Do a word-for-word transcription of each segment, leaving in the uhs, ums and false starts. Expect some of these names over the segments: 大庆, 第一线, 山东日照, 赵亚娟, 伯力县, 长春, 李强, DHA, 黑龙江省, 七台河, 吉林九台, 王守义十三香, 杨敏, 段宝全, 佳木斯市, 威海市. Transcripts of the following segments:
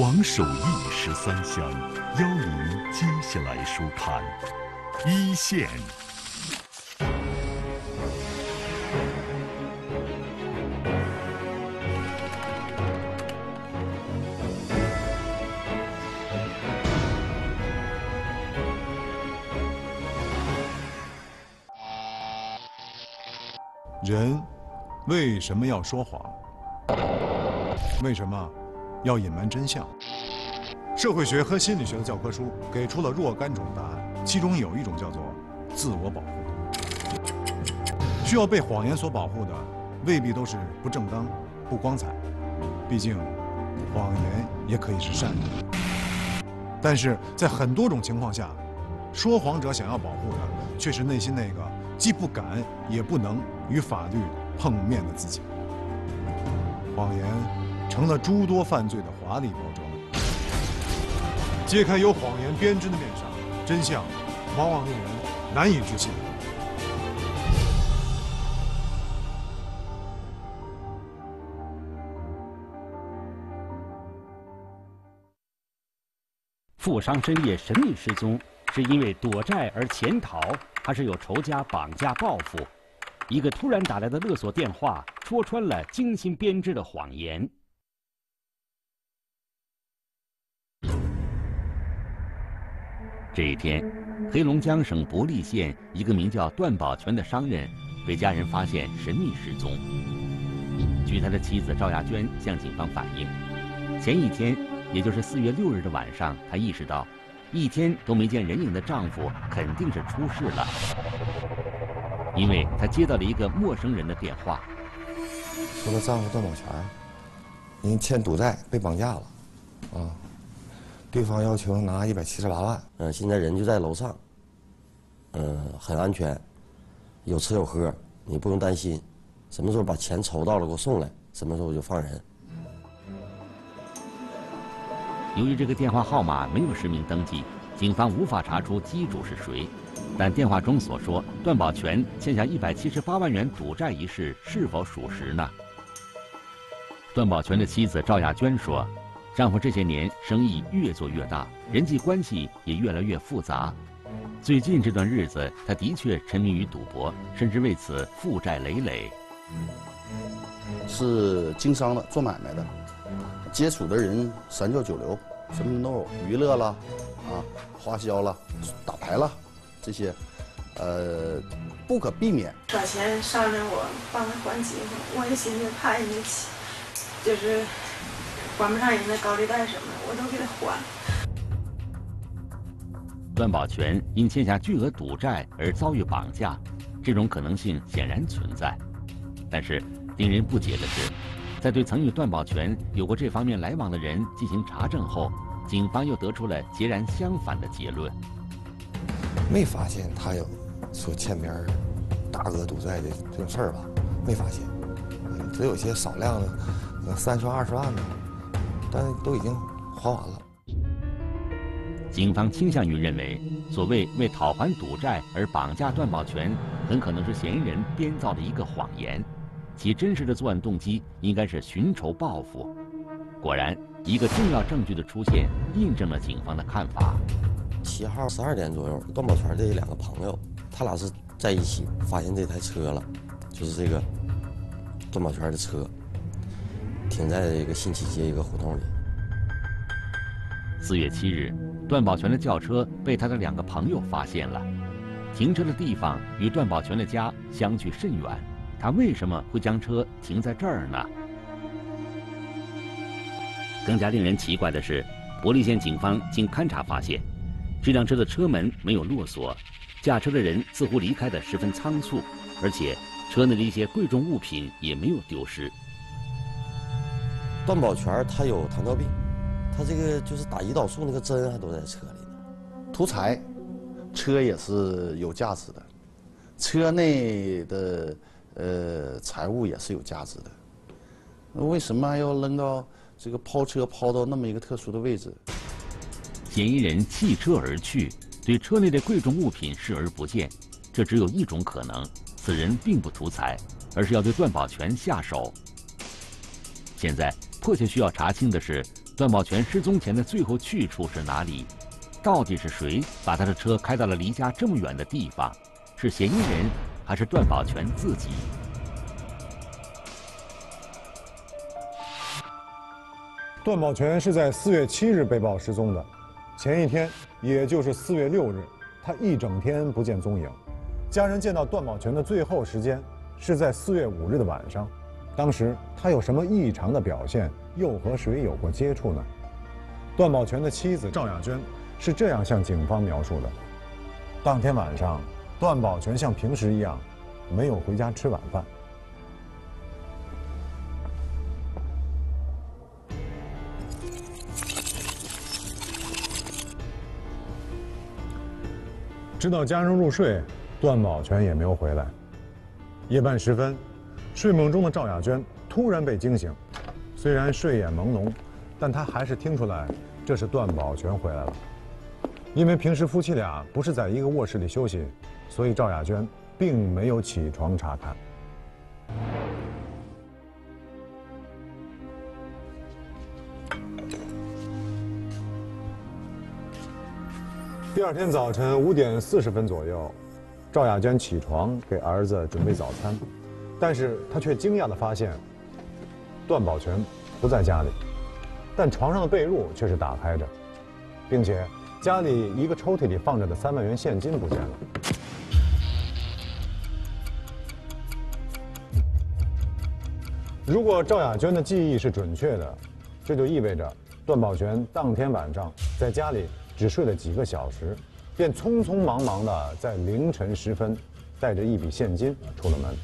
王守义十三香，邀您接下来收看一线。人为什么要说谎？为什么？ 要隐瞒真相。社会学和心理学的教科书给出了若干种答案，其中有一种叫做自我保护。需要被谎言所保护的，未必都是不正当、不光彩。毕竟，谎言也可以是善意。但是在很多种情况下，说谎者想要保护的，却是内心那个既不敢也不能与法律碰面的自己。谎言 成了诸多犯罪的华丽包装。揭开由谎言编织的面纱，真相往往令人难以置信。富商深夜神秘失踪，是因为躲债而潜逃，还是有仇家绑架报复？一个突然打来的勒索电话，戳穿了精心编织的谎言。 这一天，黑龙江省伯力县一个名叫段宝全的商人被家人发现神秘失踪。据他的妻子赵亚娟向警方反映，前一天，也就是四月六日的晚上，她意识到，一天都没见人影的丈夫肯定是出事了，因为她接到了一个陌生人的电话，说她丈夫段宝全，因欠赌债被绑架了，啊。 对方要求拿一百七十八万，嗯、呃，现在人就在楼上，嗯、呃，很安全，有吃有喝，你不用担心。什么时候把钱筹到了给我送来，什么时候我就放人。由于这个电话号码没有实名登记，警方无法查出机主是谁，但电话中所说段宝全欠下一百七十八万元赌债一事是否属实呢？段宝全的妻子赵亚娟说。 丈夫这些年生意越做越大，人际关系也越来越复杂。最近这段日子，他的确沉迷于赌博，甚至为此负债累累。是经商的，做买卖的，接触的人三教九流，什么都有，娱乐了，啊，花销了，打牌了，这些，呃，不可避免。把钱上着我，帮他还钱，我也寻思怕人家起，就是。 还不上人的高利贷什么的，我都给他还。段宝全因欠下巨额赌债而遭遇绑架，这种可能性显然存在。但是令人不解的是，在对曾与段宝全有过这方面来往的人进行查证后，警方又得出了截然相反的结论。没发现他有所欠别人大额赌债的这种事儿吧？没发现，只有些少量的，三十万、二十万的。 但都已经还完了。警方倾向于认为，所谓为讨还赌债而绑架段宝全，很可能是嫌疑人编造的一个谎言，其真实的作案动机应该是寻仇报复。果然，一个重要证据的出现印证了警方的看法。七号十二点左右，段宝全这两个朋友，他俩是在一起发现这台车了，就是这个段宝全的车。 停在这个新旗街一个胡同里。四月七日，段宝全的轿车被他的两个朋友发现了，停车的地方与段宝全的家相距甚远，他为什么会将车停在这儿呢？更加令人奇怪的是，伯力县警方经勘查发现，这辆车的车门没有落锁，驾车的人似乎离开得十分仓促，而且车内的一些贵重物品也没有丢失。 段宝全他有糖尿病，他这个就是打胰岛素那个针还都在车里呢。图财，车也是有价值的，车内的呃财物也是有价值的。为什么要扔到这个抛车抛到那么一个特殊的位置？嫌疑人弃车而去，对车内的贵重物品视而不见，这只有一种可能：此人并不图财，而是要对段宝全下手。现在。 迫切需要查清的是，段宝全失踪前的最后去处是哪里？到底是谁把他的车开到了离家这么远的地方？是嫌疑人还是段宝全自己？ 段宝全是在四月七日被曝失踪的，前一天，也就是四月六日，他一整天不见踪影。家人见到段宝全的最后时间是在四月五日的晚上，当时他有什么异常的表现，又和谁有过接触呢？段宝全的妻子赵雅娟是这样向警方描述的：当天晚上，段宝全像平时一样，没有回家吃晚饭。 直到家人入睡，段宝全也没有回来。夜半时分，睡梦中的赵雅娟突然被惊醒，虽然睡眼朦胧，但她还是听出来这是段宝全回来了。因为平时夫妻俩不是在一个卧室里休息，所以赵雅娟并没有起床查看。第二天早晨五点四十分左右，赵雅娟起床给儿子准备早餐，但是她却惊讶地发现，段宝全不在家里，但床上的被褥却是打开着，并且家里一个抽屉里放着的三万元现金不见了。如果赵雅娟的记忆是准确的，这就意味着段宝全当天晚上在家里 只睡了几个小时，便匆匆忙忙地在凌晨时分，带着一笔现金出了门。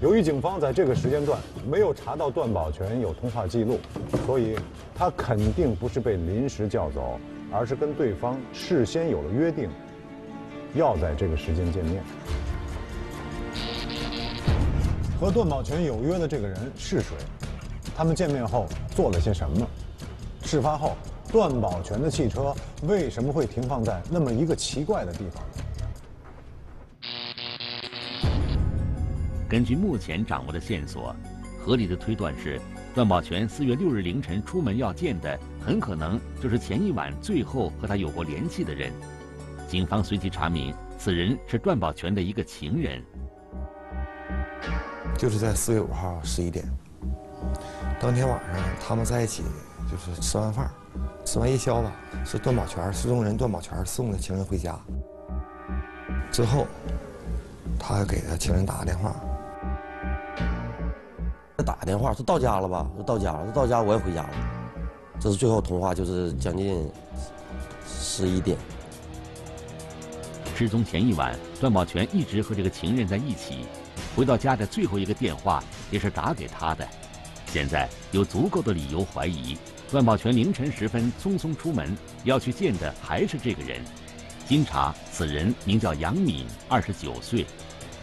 由于警方在这个时间段没有查到段宝全有通话记录，所以他肯定不是被临时叫走，而是跟对方事先有了约定，要在这个时间见面。和段宝全有约的这个人是谁？他们见面后做了些什么？事发后， 段宝全的汽车为什么会停放在那么一个奇怪的地方？根据目前掌握的线索，合理的推断是，段宝全四月六日凌晨出门要见的，很可能就是前一晚最后和他有过联系的人。警方随即查明，此人是段宝全的一个情人。就是在四月五号十一点，当天晚上他们在一起，就是吃完饭。 吃完夜宵了，是段宝全失踪人段宝全送的情人回家。之后，他给他情人打个电话，他打个电话说到家了吧？说到家了，说到家我也回家了。这是最后通话，就是将近十一点。失踪前一晚，段宝全一直和这个情人在一起，回到家的最后一个电话也是打给他的。现在有足够的理由怀疑 段宝全凌晨时分匆匆出门，要去见的还是这个人。经查，此人名叫杨敏，二十九岁，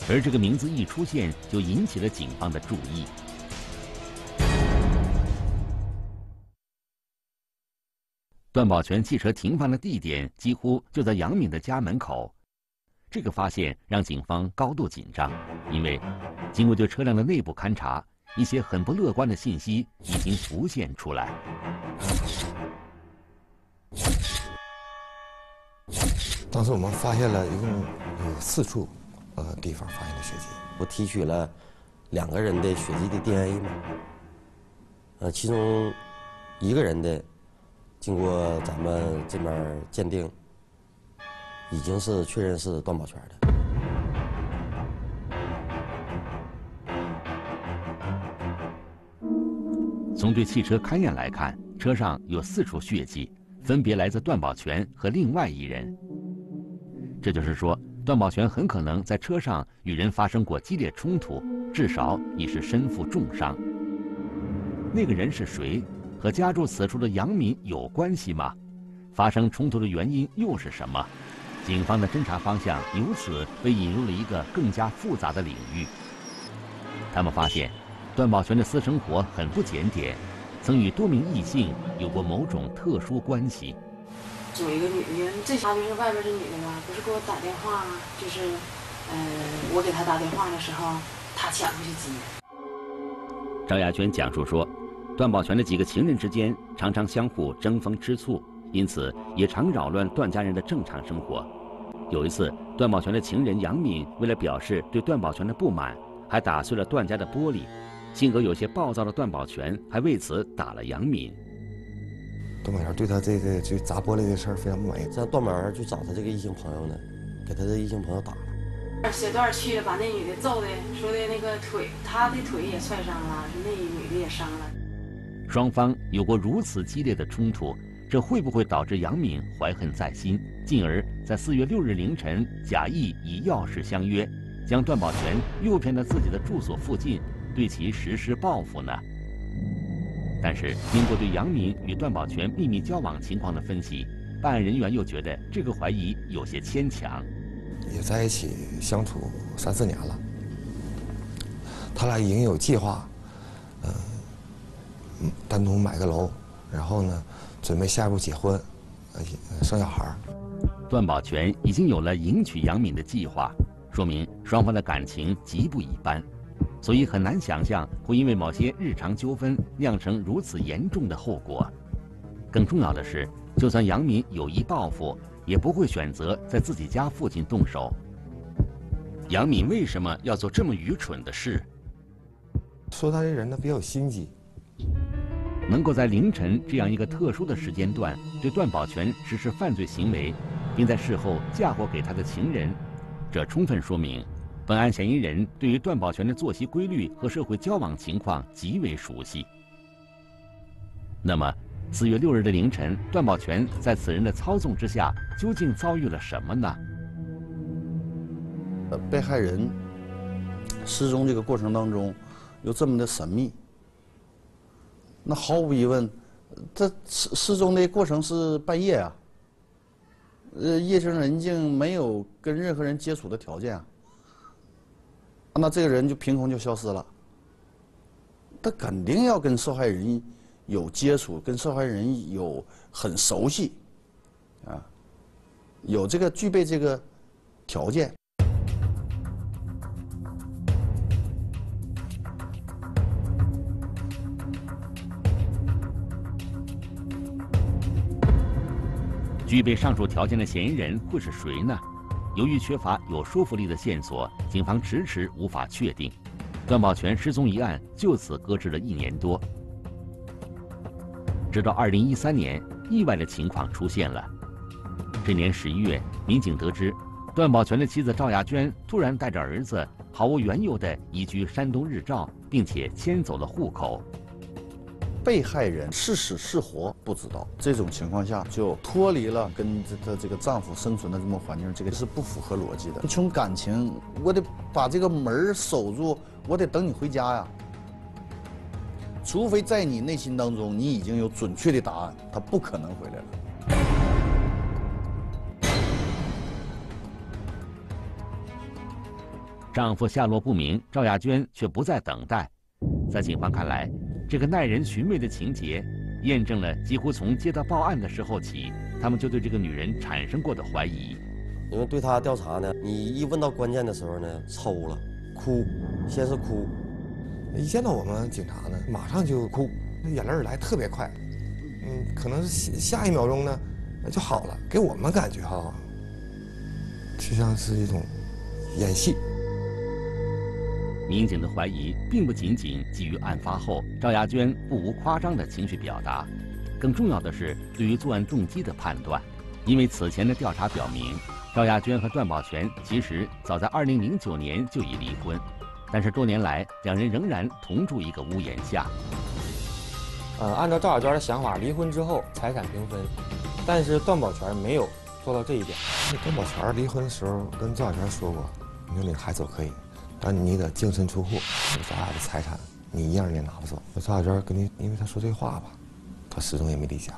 而这个名字一出现，就引起了警方的注意。段宝全汽车停放的地点几乎就在杨敏的家门口，这个发现让警方高度紧张，因为经过对车辆的内部勘查， 一些很不乐观的信息已经浮现出来。当时我们发现了一共有四处呃地方发现了血迹，我提取了两个人的血迹的 D N A 嘛，呃，其中一个人的经过咱们这边鉴定，已经是确认是段宝全的。 从对汽车勘验来看，车上有四处血迹，分别来自段宝全和另外一人。这就是说，段宝全很可能在车上与人发生过激烈冲突，至少已是身负重伤。那个人是谁？和家住此处的杨敏有关系吗？发生冲突的原因又是什么？警方的侦查方向由此被引入了一个更加复杂的领域。他们发现 段宝全的私生活很不检点，曾与多名异性有过某种特殊关系。有一个女的，最傻就是外边这女的吧，不是给我打电话，就是，呃，我给她打电话的时候，她抢过去接。赵雅娟讲述说，段宝泉的几个情人之间常常相互争风吃醋，因此也常扰乱段家人的正常生活。有一次，段宝泉的情人杨敏为了表示对段宝泉的不满，还打碎了段家的玻璃。性格有些暴躁的段宝泉还为此打了杨敏。段宝泉对他这个就砸玻璃的事儿非常不满意，这段宝泉去找他这个异性朋友呢，给他的异性朋友打了。 小段去了，把那女的揍的，说的那个腿，他的腿也踹伤了，说那女的也伤了。双方有过如此激烈的冲突，这会不会导致杨敏怀恨在心，进而在四月六日凌晨假意以钥匙相约，将段宝泉诱骗到自己的住所附近，对其实施报复呢？但是经过对杨敏与段宝泉秘密交往情况的分析，办案人员又觉得这个怀疑有些牵强。 也在一起相处三四年了，他俩已经有计划，嗯，单独买个楼，然后呢，准备下一步结婚，生小孩。段宝泉已经有了迎娶杨敏的计划，说明双方的感情极不一般，所以很难想象会因为某些日常纠纷酿成如此严重的后果。更重要的是，就算杨敏有意报复。 也不会选择在自己家附近动手。杨敏为什么要做这么愚蠢的事？说他这人呢比较心机，能够在凌晨这样一个特殊的时间段对段宝泉实施犯罪行为，并在事后嫁祸给他的情人，这充分说明本案嫌疑人对于段宝泉的作息规律和社会交往情况极为熟悉。那么。 四月六日的凌晨，段宝泉在此人的操纵之下，究竟遭遇了什么呢？呃，被害人失踪这个过程当中，又这么的神秘，那毫无疑问，这失失踪的过程是半夜啊，呃，夜深人静，没有跟任何人接触的条件啊，那这个人就凭空就消失了，他肯定要跟受害人。 有接触，跟受害人有很熟悉，啊，有这个具备这个条件。具备上述条件的嫌疑人会是谁呢？由于缺乏有说服力的线索，警方迟迟无法确定。段宝泉失踪一案就此搁置了一年多。 直到二零一三年，意外的情况出现了。这年十一月，民警得知，段宝泉的妻子赵亚娟突然带着儿子，毫无缘由地移居山东日照，并且迁走了户口。被害人是死是活不知道，这种情况下就脱离了跟她这个丈夫生存的这么环境，这个是不符合逻辑的。从感情，我得把这个门守住，我得等你回家呀。 除非在你内心当中，你已经有准确的答案，他不可能回来了。丈夫下落不明，赵亚娟却不再等待。在警方看来，这个耐人寻味的情节，验证了几乎从接到报案的时候起，他们就对这个女人产生过的怀疑。因为对她调查呢，你一问到关键的时候呢，抽了，哭，先是哭。 一见到我们警察呢，马上就哭，那眼泪来特别快，嗯，可能是下一秒钟呢就好了，给我们感觉哈、啊，就像是一种演戏。民警的怀疑并不仅仅基于案发后赵亚娟不无夸张的情绪表达，更重要的是对于作案动机的判断，因为此前的调查表明，赵亚娟和段宝泉其实早在二零零九年就已离婚。 但是多年来，两人仍然同住一个屋檐下。呃，按照赵小娟的想法，离婚之后财产平分，但是段宝泉没有做到这一点。段宝泉离婚的时候跟赵小娟说过：“你说领孩子我可以，但你得净身出户，咱俩的财产你一样也拿不走。”赵小娟跟你，因为她说这话吧，她始终也没离家。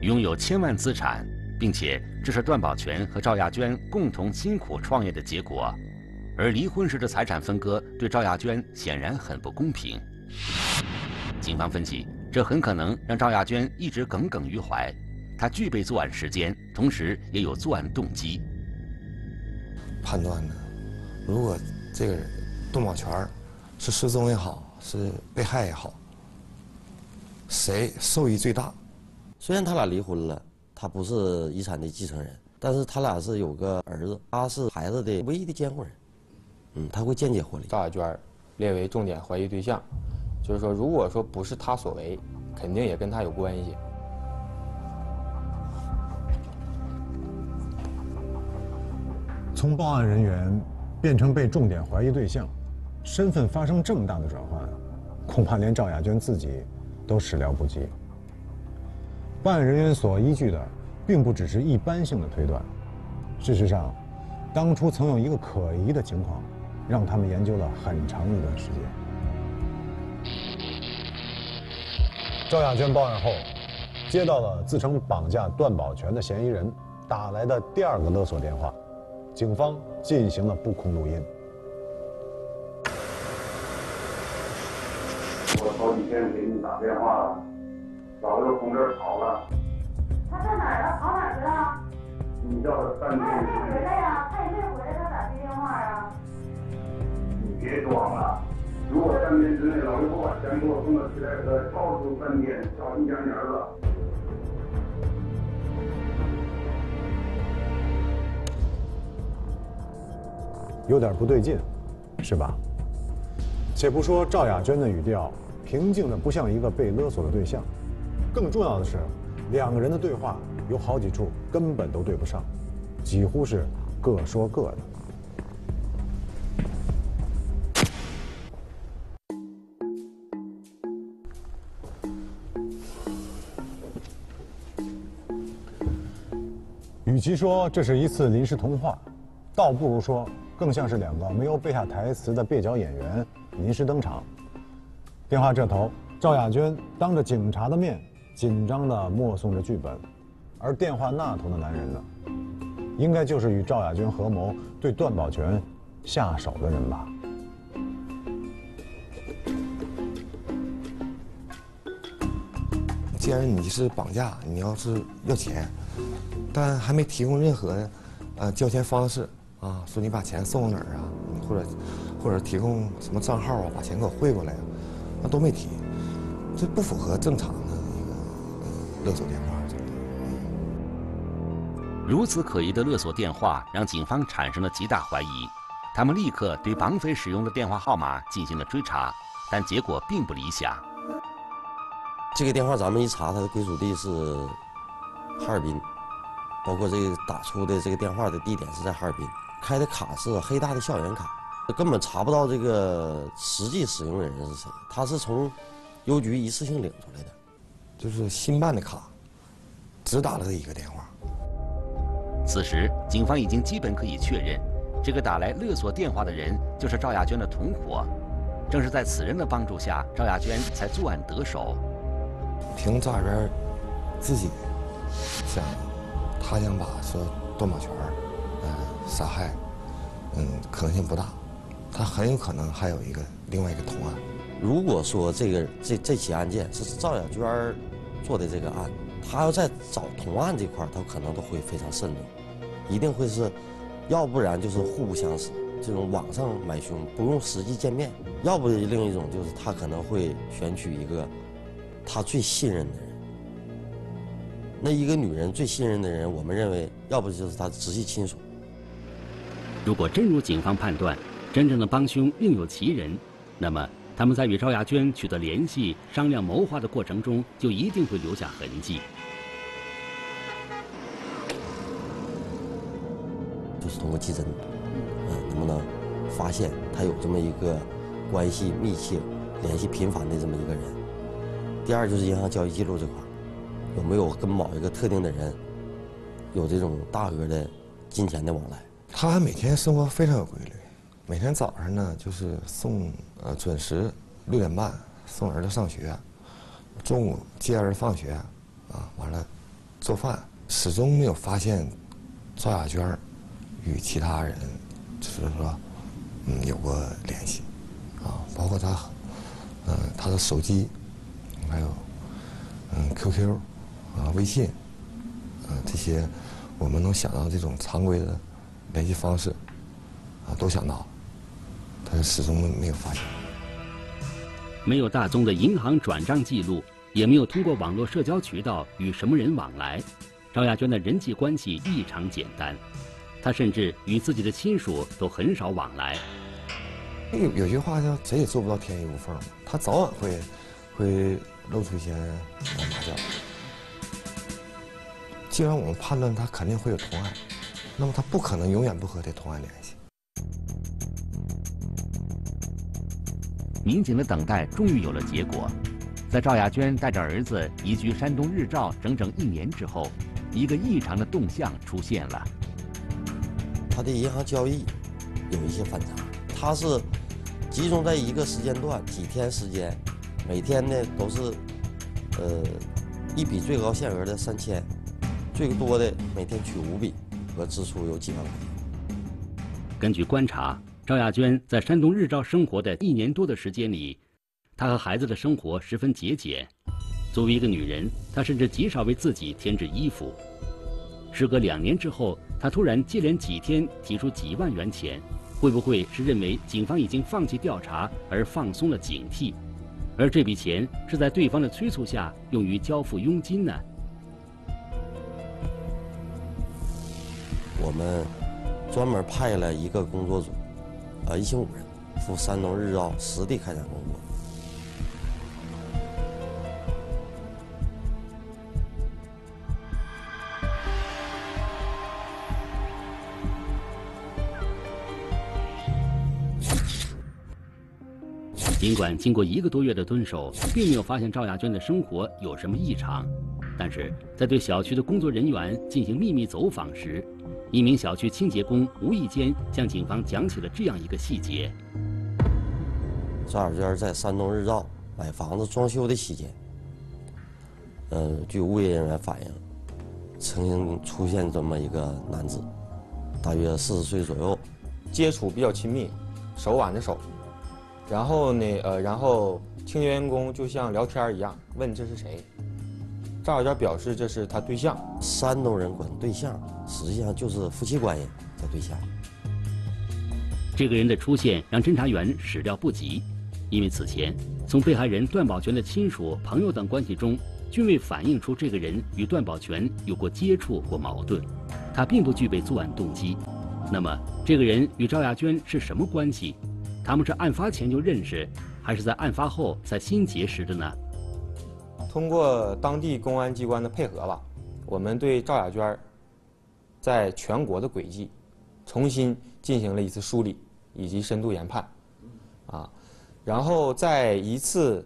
拥有千万资产。 并且这是段宝泉和赵亚娟共同辛苦创业的结果，而离婚时的财产分割对赵亚娟显然很不公平。警方分析，这很可能让赵亚娟一直耿耿于怀。她具备作案时间，同时也有作案动机。判断呢，如果这个段宝泉是失踪也好，是被害也好，谁受益最大？虽然他俩离婚了，他不是遗产的继承人，但是他俩是有个儿子，他是孩子的唯一的监护人，嗯，他会间接获利。赵雅娟列为重点怀疑对象，就是说，如果说不是他所为，肯定也跟他有关系。 从报案人员变成被重点怀疑对象，身份发生这么大的转换，恐怕连赵雅娟自己都始料不及。办案人员所依据的，并不只是一般性的推断。事实上，当初曾有一个可疑的情况，让他们研究了很长一段时间。赵雅娟报案后，接到了自称绑架段宝全的嫌疑人打来的第二个勒索电话。 警方进行了布控录音。我好几天给你打电话了，老子从这儿跑了。他在哪儿了？跑哪儿去了？你叫他三天。他也没回来呀，他也没回来，他咋接电话呀？你别装了，如果三天之内老子不把钱给我送到皮带车，超出三天，找你家你儿子。 有点不对劲，是吧？且不说赵雅娟的语调平静的不像一个被勒索的对象，更重要的是，两个人的对话有好几处根本都对不上，几乎是各说各的。与其说这是一次临时通话，倒不如说。 更像是两个没有背下台词的蹩脚演员临时登场。电话这头，赵雅娟当着警察的面紧张地默诵着剧本，而电话那头的男人呢，应该就是与赵雅娟合谋对段宝全下手的人吧？既然你是绑架，你要是要钱，但还没提供任何呃交钱方式。 啊，说你把钱送到哪儿啊？或者，或者提供什么账号啊？把钱给我汇过来啊？那都没提，这不符合正常的一个勒索电话。如此可疑的勒索电话让警方产生了极大怀疑，他们立刻对绑匪使用的电话号码进行了追查，但结果并不理想。这个电话咱们一查，它的归属地是哈尔滨，包括这个打出的这个电话的地点是在哈尔滨。 开的卡是黑大的校园卡，根本查不到这个实际使用人是谁。他是从邮局一次性领出来的，就是新办的卡，只打了这一个电话。此时，警方已经基本可以确认，这个打来勒索电话的人就是赵雅娟的同伙。正是在此人的帮助下，赵雅娟才作案得手。凭赵雅娟自己想，他想把说段宝全。 杀害，嗯，可能性不大，他很有可能还有一个另外一个同案。如果说这个这这起案件是赵雅娟做的这个案，他要在找同案这块，他可能都会非常慎重，一定会是，要不然就是互不相识，这种网上买凶不用实际见面；要不另一种就是他可能会选取一个他最信任的人。 那一个女人最信任的人，我们认为，要不就是她直系亲属。如果真如警方判断，真正的帮凶另有其人，那么他们在与赵雅娟取得联系、商量谋划的过程中，就一定会留下痕迹。就是通过技侦，啊，能不能发现他有这么一个关系密切、联系频繁的这么一个人？第二就是银行交易记录这块。 有没有跟某一个特定的人有这种大额的金钱的往来？他每天生活非常有规律，每天早上呢就是送呃准时六点半送儿子上学，中午接儿子放学，啊完了做饭，始终没有发现赵雅娟与其他人就是说嗯有过联系，啊包括他嗯、呃、他的手机还有嗯 Q Q。 啊，微信，啊，这些我们能想到这种常规的联系方式，啊，都想到，但是始终没有发现。没有大宗的银行转账记录，也没有通过网络社交渠道与什么人往来，赵亚娟的人际关系异常简单。她甚至与自己的亲属都很少往来。有有句话叫“谁也做不到天衣无缝”，她早晚会会露出一些马脚。既然我们判断她肯定会有同案，那么她不可能永远不和这同案联系。 民警的等待终于有了结果，在赵亚娟带着儿子移居山东日照整整一年之后，一个异常的动向出现了。他的银行交易有一些反常，他是集中在一个时间段，几天时间，每天呢都是呃一笔最高限额的三千，最多的每天取五笔，和支出有几万块钱。根据观察。 赵亚娟在山东日照生活的一年多的时间里，她和孩子的生活十分节俭。作为一个女人，她甚至极少为自己添置衣服。时隔两年之后，她突然接连几天提出几万元钱，会不会是认为警方已经放弃调查而放松了警惕？而这笔钱是在对方的催促下用于交付佣金呢？我们专门派了一个工作组。 啊，一行五人赴山东日照实地开展工作。尽管经过一个多月的蹲守，并没有发现赵亚娟的生活有什么异常，但是在对小区的工作人员进行秘密走访时， 一名小区清洁工无意间向警方讲起了这样一个细节：赵亚娟在山东日照买房子装修的期间，呃，据物业人员反映，曾经出现这么一个男子，大约四十岁左右，接触比较亲密，手挽着手，然后呢，呃，然后清洁员工就像聊天一样问这是谁。 赵小娟表示：“这是他对象，山东人管对象，实际上就是夫妻关系叫对象。”这个人的出现让侦查员始料不及，因为此前从被害人段宝全的亲属、朋友等关系中，均未反映出这个人与段宝全有过接触或矛盾，他并不具备作案动机。那么，这个人与赵亚娟是什么关系？他们是案发前就认识，还是在案发后才新结识的呢？ 通过当地公安机关的配合吧，我们对赵亚娟在全国的轨迹重新进行了一次梳理以及深度研判，啊，然后在一次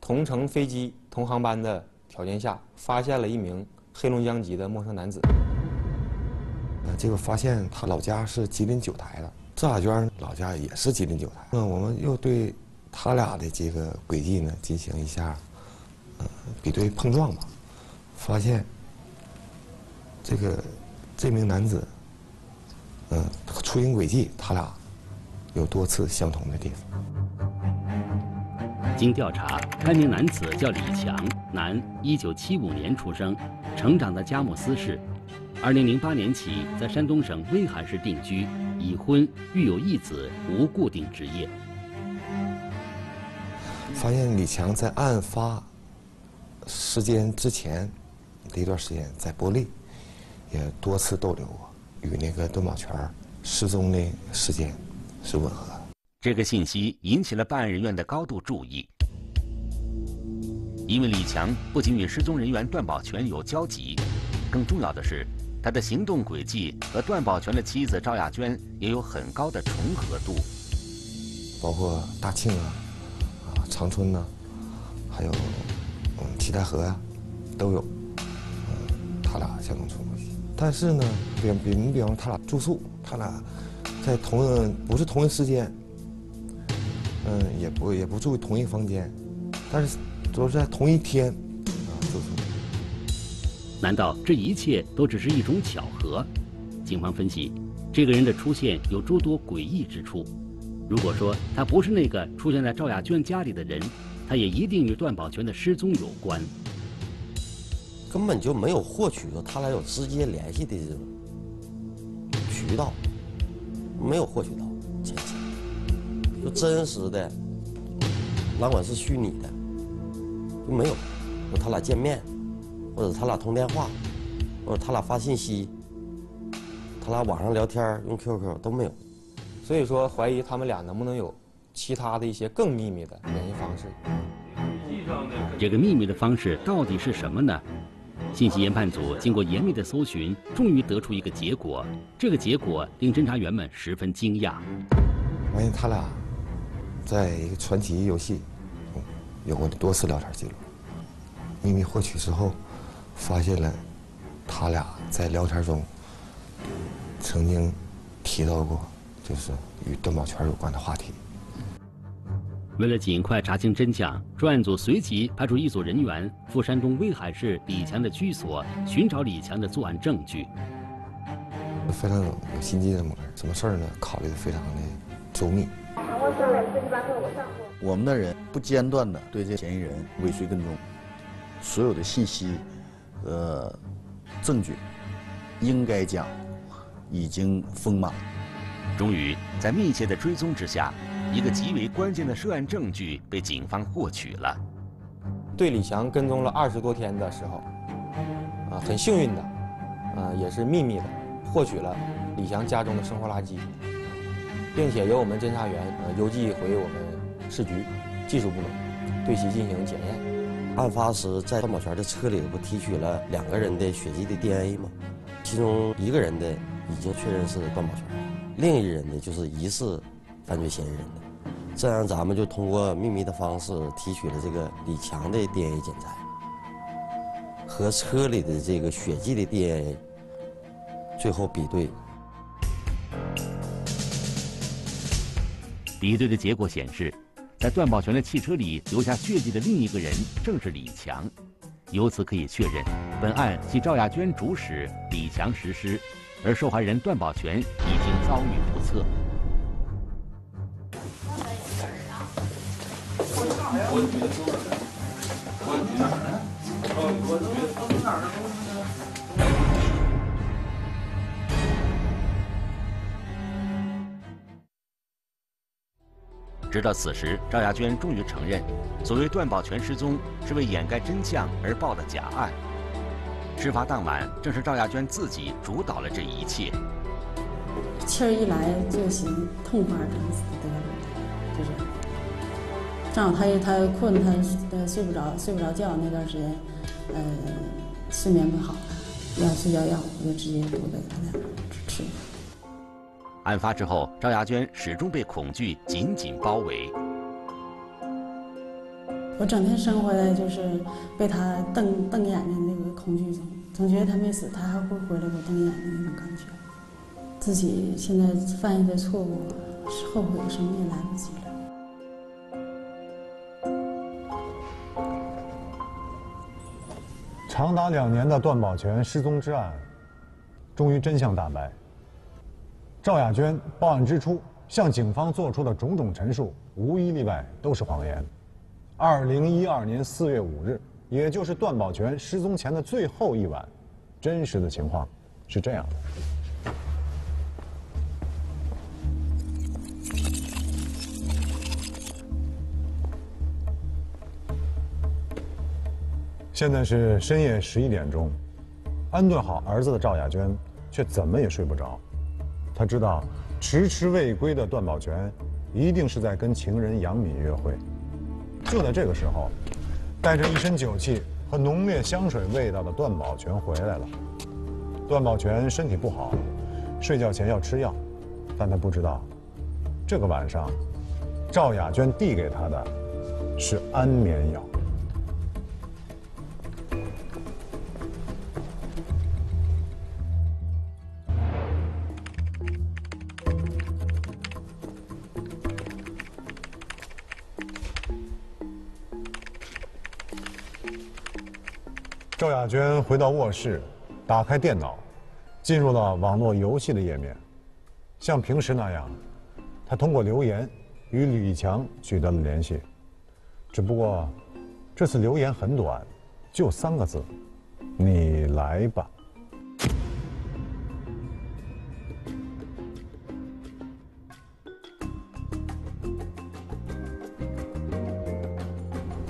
同乘飞机、同航班的条件下，发现了一名黑龙江籍的陌生男子。呃，这个发现他老家是吉林九台的，赵亚娟老家也是吉林九台。那我们又对他俩的这个轨迹呢进行一下。 比对碰撞吧，发现这个这名男子，嗯、呃，出行轨迹他俩有多次相同的地方。经调查，该名男子叫李强，男，一九七五年出生，成长在佳木斯市，二零零八年起在山东省威海市定居，已婚，育有一子，无固定职业。发现李强在案发 时间之前的一段时间，在玻璃也多次逗留过，与那个段宝全失踪的时间是吻合的。这个信息引起了办案人员的高度注意，因为李强不仅与失踪人员段宝全有交集，更重要的是，他的行动轨迹和段宝全的妻子赵亚娟也有很高的重合度，包括大庆啊、啊长春呐、啊，还有 七台河呀，都有，嗯，他俩相同处关系。但是呢，比比你比方他俩住宿，他俩在同一不是同一时间，嗯，也不也不住同一房间，但是都是在同一天啊住宿。难道这一切都只是一种巧合？警方分析，这个人的出现有诸多诡异之处。如果说他不是那个出现在赵亚娟家里的人， 他也一定与段宝全的失踪有关，根本就没有获取到他俩有直接联系的这种渠道，没有获取到，就真实的篮管是虚拟的，就没有。我他俩见面，或者他俩通电话，或者他俩发信息，他俩网上聊天用 Q Q 都没有。所以说，怀疑他们俩能不能有其他的一些更秘密的联系方式。这个秘密的方式到底是什么呢？ 信息研判组经过严密的搜寻，终于得出一个结果。这个结果令侦查员们十分惊讶。发现他俩在一个传奇游戏中有过多次聊天记录。秘密获取之后，发现了他俩在聊天中曾经提到过，就是与断保圈有关的话题。 为了尽快查清真相，专案组随即派出一组人员赴山东威海市李强的居所，寻找李强的作案证据。非常有心机的模样，什么事儿呢？考虑的非常的周密。我们的人不间断的对这嫌疑人尾随跟踪，所有的信息、呃，证据，应该讲已经丰满。终于，在密切的追踪之下。 一个极为关键的涉案证据被警方获取了。对李强跟踪了二十多天的时候，啊，很幸运的，啊，也是秘密的，获取了李强家中的生活垃圾，并且由我们侦查员呃邮寄回我们市局技术部门，对其进行检验。案发时，在段宝全的车里不提取了两个人的血迹的 D N A 吗？其中一个人的已经确认是段宝全，另一人的就是疑似。 犯罪嫌疑人的，这样咱们就通过秘密的方式提取了这个李强的 D N A 检材和车里的这个血迹的 D N A， 最后比对。比对的结果显示，在段宝全的汽车里留下血迹的另一个人正是李强，由此可以确认，本案系赵亚娟主使，李强实施，而受害人段宝全已经遭遇不测。 我觉得，我觉得，我觉得都哪儿都是。直到此时，赵亚娟终于承认，所谓段宝全失踪是为掩盖真相而报的假案。事发当晚，正是赵亚娟自己主导了这一切。气儿一来就行，痛快整死得了，就是。 正好他他困他他睡不着睡不着觉那段时间，呃，睡眠不好，要睡觉药我就直接给他俩吃。案发之后，赵亚娟始终被恐惧紧紧包围。我整天生活的就是被他瞪瞪眼睛那个恐惧中，总觉得他没死，他还会回来给我瞪眼睛那种感觉。自己现在犯下的错误，后悔什么也来不及了。 长达两年的段宝全失踪之案，终于真相大白。赵亚娟报案之初向警方做出的种种陈述，无一例外都是谎言。二零一二年四月五日，也就是段宝全失踪前的最后一晚，真实的情况是这样的：现在是深夜十一点钟，安顿好儿子的赵亚娟却怎么也睡不着。她知道，迟迟未归的段宝全一定是在跟情人杨敏约会。就在这个时候，带着一身酒气和浓烈香水味道的段宝全回来了。段宝全身体不好，睡觉前要吃药，但他不知道，这个晚上，赵亚娟递给他的是安眠药。 赵亚娟回到卧室，打开电脑，进入了网络游戏的页面。像平时那样，她通过留言与李强取得了联系。只不过，这次留言很短，就三个字：“你来吧。”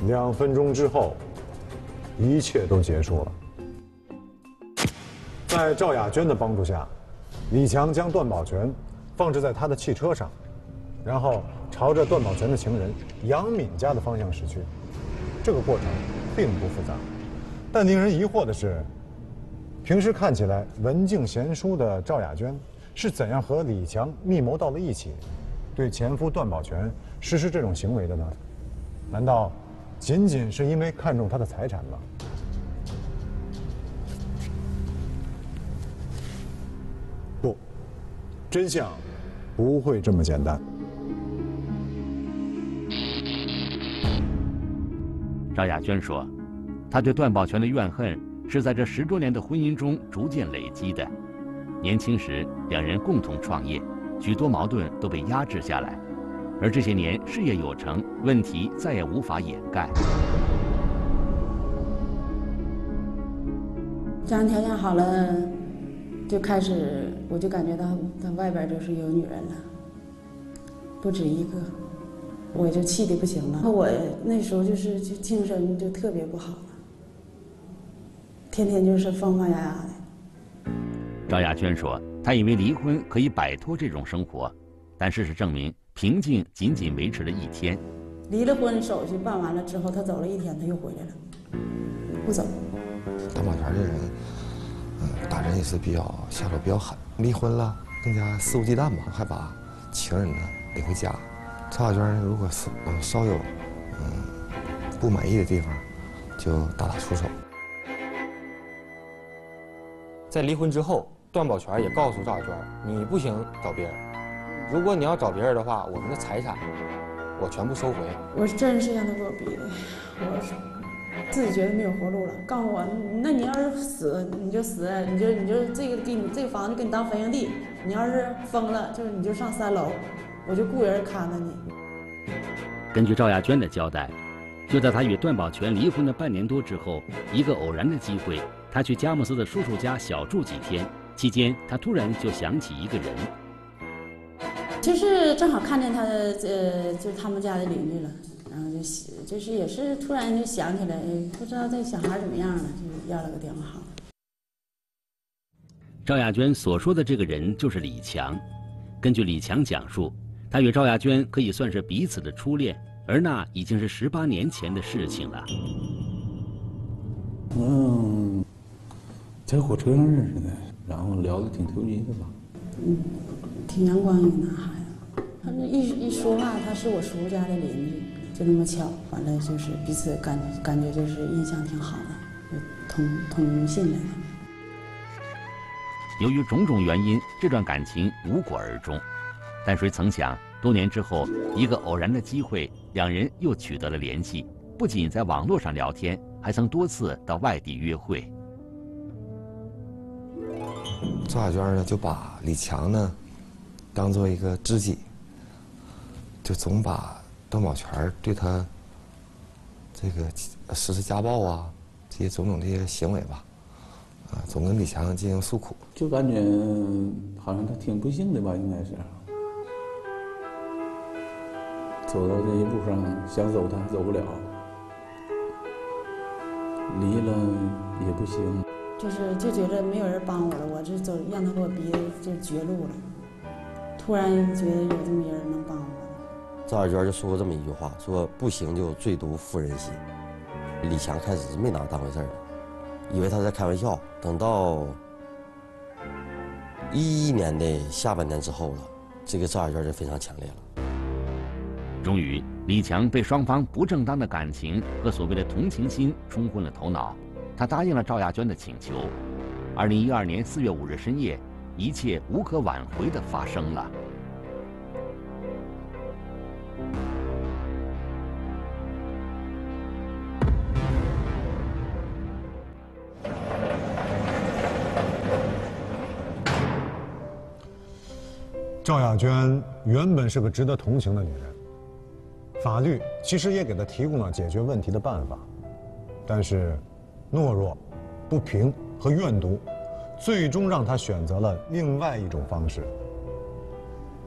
两分钟之后，一切都结束了。在赵雅娟的帮助下，李强将段宝全放置在他的汽车上，然后朝着段宝全的情人杨敏家的方向驶去。这个过程并不复杂，但令人疑惑的是，平时看起来文静贤淑的赵雅娟是怎样和李强密谋到了一起，对前夫段宝全实施这种行为的呢？难道仅仅是因为看中他的财产吗？不，真相不会这么简单。赵雅娟说，她对段宝全的怨恨是在这十多年的婚姻中逐渐累积的。年轻时，两人共同创业，许多矛盾都被压制下来。 而这些年事业有成，问题再也无法掩盖。家庭条件好了，就开始我就感觉到他外边就是有女人了，不止一个，我就气得不行了。我那时候就是就精神就特别不好了，天天就是疯疯呀呀的。赵雅娟说，她以为离婚可以摆脱这种生活，但事实证明。 平静仅仅维持了一天，离了婚手续办完了之后，他走了一天，他又回来了，不走。段宝全这人，嗯，打人也是比较下手比较狠，离婚了更加肆无忌惮吧，还把情人呢领回家。赵小娟如果是嗯稍有嗯不满意的地方，就大打出手。在离婚之后，段宝全也告诉赵小娟，你不行找别人。 如果你要找别人的话，我们的财产我全部收回。我真是让他给我逼的，我自己觉得没有活路了。告诉我，那你要是死你就死，你就你就这个给你这个房子给你当坟营地。你要是疯了，就是你就上三楼，我就雇人看着你。根据赵亚娟的交代，就在她与段宝全离婚的半年多之后，一个偶然的机会，她去佳木斯的叔叔家小住几天，期间她突然就想起一个人。 就是正好看见他的，呃，就他们家的邻居了，然后就就是也是突然就想起来，不知道这小孩怎么样了，就要了个电话。赵雅娟所说的这个人就是李强。根据李强讲述，他与赵雅娟可以算是彼此的初恋，而那已经是十八年前的事情了。嗯，在火车上认识的，然后聊得挺投机的吧。嗯。 挺阳光的男孩子，他那一一说话，他是我叔叔家的邻居，就那么巧，完了就是彼此感觉感觉就是印象挺好的，同同性的。由于种种原因，这段感情无果而终，但谁曾想，多年之后，一个偶然的机会，两人又取得了联系，不仅在网络上聊天，还曾多次到外地约会。赵雅娟呢，就把李强呢。 当做一个知己，就总把段宝全对他这个实施家暴啊，这些种种这些行为吧，啊，总跟李强进行诉苦，就感觉好像他挺不幸的吧，应该是走到这一路上想走他走不了，离了也不行，就是就觉得没有人帮我了，我这走让他给我逼就绝路了。 突然觉得有这么一人能帮我，赵雅娟就说过这么一句话：“说不行就最毒妇人心。”李强开始是没拿当回事儿的，以为他在开玩笑。等到一一年的下半年之后了，这个赵雅娟就非常强烈了。终于，李强被双方不正当的感情和所谓的同情心冲昏了头脑，他答应了赵雅娟的请求。二零一二年四月五日深夜。 一切无可挽回的发生了。赵雅娟原本是个值得同情的女人，法律其实也给她提供了解决问题的办法，但是懦弱、不平和怨毒。 最终让他选择了另外一种方式。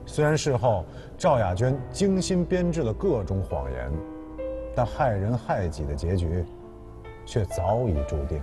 虽然事后赵雅娟精心编制了各种谎言，但害人害己的结局却早已注定。